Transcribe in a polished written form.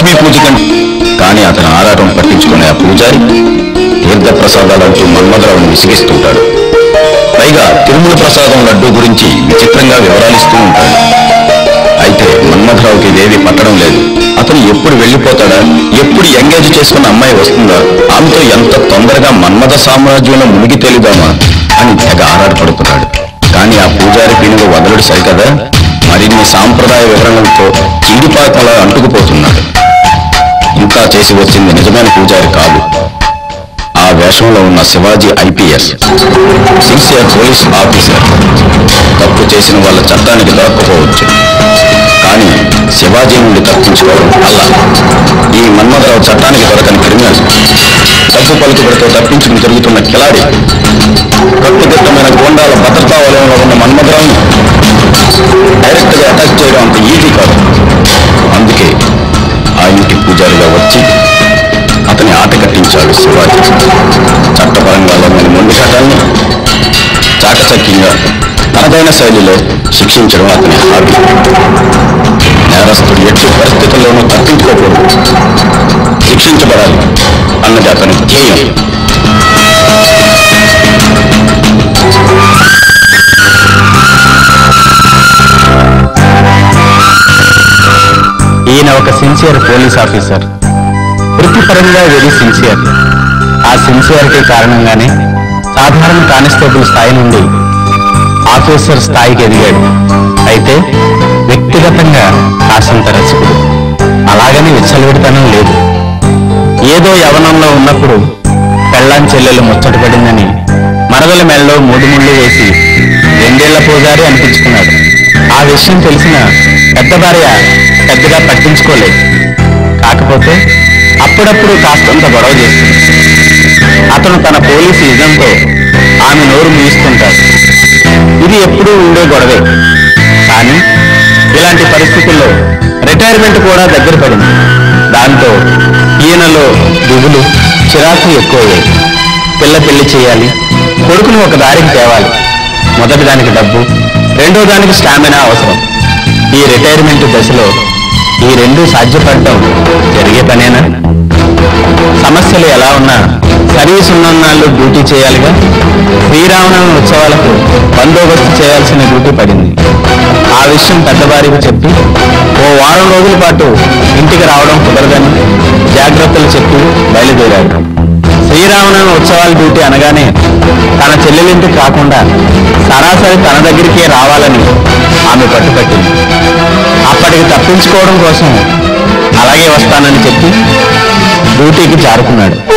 लक्ष्मी पूजकंडी कानी अतन आराटम पट्टिंचुकुने आ पूजारी तीर्थ प्रसादालंटू मन्मधरावुनि विसिगिस्तुंटाडु। पैगा तिरुमल प्रसादं लड्डू गुरिंची विचित्रंगा विवरालिस्तू उंटाडु। अयिते मन्मधरावुकि इदेवी पट्टडं लेदु। अतनु एप्पुडु वेल्लिपोताडा एप्पुडु एंगेज चेसुकुन्न अम्मायि वस्तुंदा आमेतो एंत तोंदरगा मन्मथ साम्राज्यंलो मुनिगि तेलिदामा अनि तेग आराटपडुताडु। कानी आ पूजारी पिनिगि वदलुडु सरिकदा मरिन्नि सांप्रदाय विवरणंतो चीडिपाकल अंटुकुपोतुन्नाडु। इंता चेसी वच्चिंदि निजमैन पूजारी कादु। आ वेषंलो उन्न Shivaji IPS 6 year police officer తప్పు చేసిన వాళ్ళ చట్టానికి దొరకపోవచ్చు, కానీ శివాజీ నుండి తప్పించుకోవడం అలా ఈ మన్మధరావు చట్టానికి దొరకని క్రిమినల్, తప్పు పలుకుబడితో తప్పించుకుని జరుగుతున్న కిలాడి, కట్టుదిట్టమైన గోండాల భద్రతా వలయంలో ఉన్న మన్మధరావును డైరెక్ట్గా అటాక్ చేయడం అంత ఈజీ కాదు. అందుకే ఆ ఇంటి పూజారిగా వచ్చి అతని ఆట కట్టించాడు శివాజీ. చట్టపరంగా మన మొండి చట్టాన్ని చాకచక్యంగా తనదైన శైలిలో శిక్షించడం అతని హాబీ. నేరస్తుడు ఎట్టి పరిస్థితుల్లోనూ తప్పించుకోకూడదు, శిక్షించబడాలి అన్నది అతని ధ్యేయం. ఈయన ఒక సిన్సియర్ పోలీస్ ఆఫీసర్, వృత్తిపరంగా వెరీ సిన్సియర్. ఆ సిన్సియారిటీ కారణంగానే సాధారణ కానిస్టేబుల్ స్థాయి నుండి ఆఫీసర్ స్థాయికి ఎదిగాడు. అయితే వ్యక్తిగతంగా కాశంత రసికుడు, అలాగని విచ్చలవిడతనం లేదు. ఏదో యవనంలో ఉన్నప్పుడు పెళ్ళాం చెల్లెలు ముచ్చట పడిందని మరదల మెళ్ళలో మూడు ముళ్ళు వేసి 2 ఏళ్ల పూజారి అనిపించుకున్నాడు. ఆ విషయం తెలిసిన పెద్ద భార్య పెద్దగా పట్టించుకోలేదు. కాకపోతే అప్పుడప్పుడు కాస్తంత గొడవ చేస్తుంది. అతను తన పోలీసు ఇజంతో ఆమె నోరు మూయిస్తుంటాడు. ఇది ఎప్పుడూ ఉండే గొడవే, కానీ ఇలాంటి పరిస్థితుల్లో రిటైర్మెంట్ కూడా దగ్గర పడింది. దాంతో ఈయనలో దిగులు, చిరాకు ఎక్కువయ్యాయి. పిల్ల పెళ్లి చేయాలి, కొడుకును ఒక దారికి తేవాలి. మొదటి దానికి డబ్బు, రెండో దానికి స్టామినా అవసరం. ఈ రిటైర్మెంట్ దశలో ఈ రెండు సాధ్యపడటం జరిగే పనేనా? సమస్యలు ఎలా ఉన్నా సర్వీస్ ఉన్నన్నాళ్ళు డ్యూటీ చేయాలిగా. శ్రీరామనవమి ఉత్సవాలకు బందోబస్తు చేయాల్సిన డ్యూటీ పడింది. ఆ విషయం పెద్దవారికి చెప్పి ఓ 1 వారం రోజుల పాటు ఇంటికి రావడం కుదరదని జాగ్రత్తలు చెప్పి బయలుదేరాడు. శ్రీరామనవమి ఉత్సవాల డ్యూటీ అనగానే తన చెల్లెలింటికి కాకుండా సరాసరి తన దగ్గరికే రావాలని ఆమె పట్టుపట్టింది. అప్పటికి తప్పించుకోవడం కోసం అలాగే వస్తానని చెప్పి డ్యూటీకి జారుకున్నాడు.